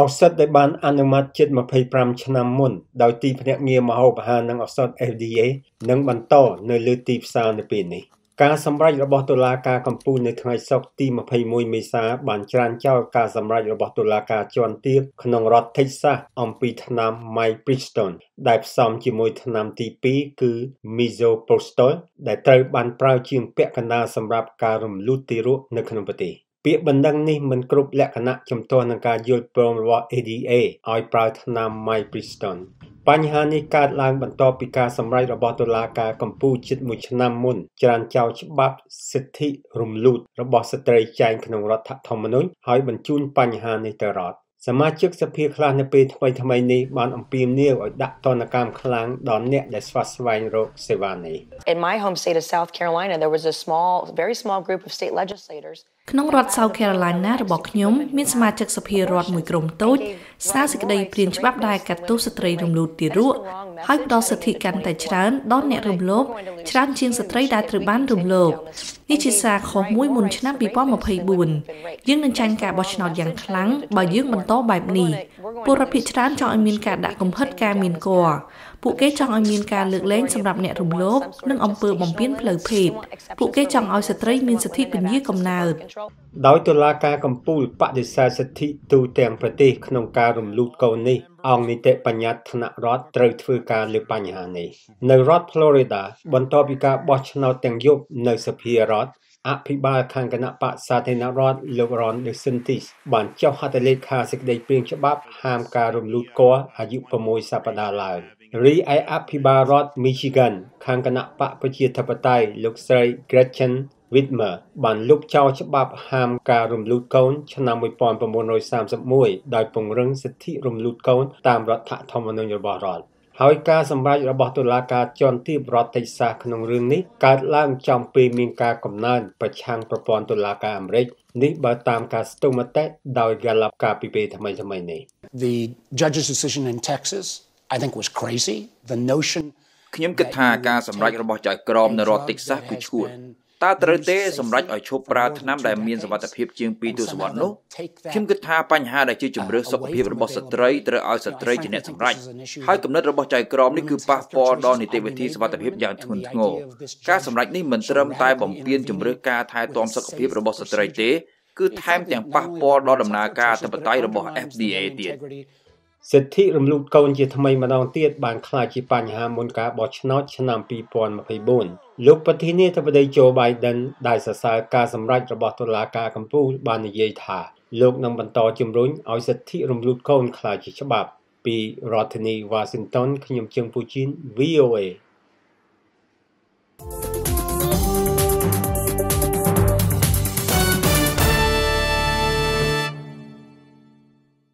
Outside the ban and the match my pay pram chanam moon, thou deep near my hope hand and outside FDA, Nung Banto, no lutip sound the penny. Casam right about to laka component my sock team of pay moy mesa, Banchan chow, Casam right about to laka, John Tip, Conongrot Tessa, on Pitnam, my Princeton, Dive some Jimoitanam TP, Ku, Mizo Postol, the trap and proud Jim Pekana, some rap carum lutiro, no canopy. Be bandang ni man group lack an action to an agile from what ADA, I proud nam my Bristol. Panhani card lang bantopica some right about to laka, compuchit much nam moon, Jan Chouch Bab, City, Rum Loot, Robosatary Jank no Rotat Tomanun, High Banchun Panhani Terrot. Samachuk appear clan a bit by my name, one on beam near or that tonakam clan, don't net the Swaswine Road, Savani. In my home state of South Carolina, there was a small, very small group of state legislators. Knowrod South Carolina, Bokyum, means magic appear rod with room toad, Snazig day, Prince Babdai, Catus, a trade room loot the root, Hype Doss a tick and the Chran, don't net room low, Chran chins a trade at Ruban room low. Nichisa, home, we munch not be bomb of hay boon. Young and Chanka watch not young clang, by young and by me. Put a pitch ran cho and minka that come hurt cam in gore. Put gay chong and minka look lane some rap net room low, nung on purp on pin flow paid. Put gay chong out a trade means a tip in ye come now. Doi to laka can pull, but decides a teeth to temperate, noncarum loot goni. Only the Panyatana rod, trade for Carlipanyani. No rod Florida, Bontopica, watch nothing you, no superior rod. Apiba Kanganapa pat satina rod, lower on the synthesis. One chow had a late classic day pinch above, ham carum loot core, a yupamoy sapada line. Re I Apiba rod, Michigan, Kanganapa pat pachitapatai, looks like Gretchen Whitmer, Ban Luke Chouch Bab Ham Karum Loot Cone, Chanam with Pon Pomono Sam Moy, Dipong Rung, City Rum Loot Cone, Tam Rot Tat Toman your barrel. Howikas and Bright about to laka, John T. Brot Sak Nung Runi, Kat Lang Champi Minka Comnan, Pachang Propon to Laka and Break, Ni Batam Castomate, Dow Galap Kapi Beta Majamani. The judge's decision in Texas, I think, was crazy. The notion. Kinyamkatakas and Bright about Jakrom Neurotic Sak, which would. តើត្រូវទេសសម្រាប់ឲ្យឈប់ប្រាថ្នាដែលមានសមត្ថភាពជាងពីទសវត្សរ៍នោះខ្ញុំគិតថាបញ្ហាដែលជាជំរឿនសុខភាពរបស់ស្ត្រីត្រូវឲ្យស្ត្រីជាអ្នកសម្រេច សិទ្ធិរំលូតកូនជាថ្មីម្ដងទៀតបានខ្លាចជាបញ្ហាមុនការ VOA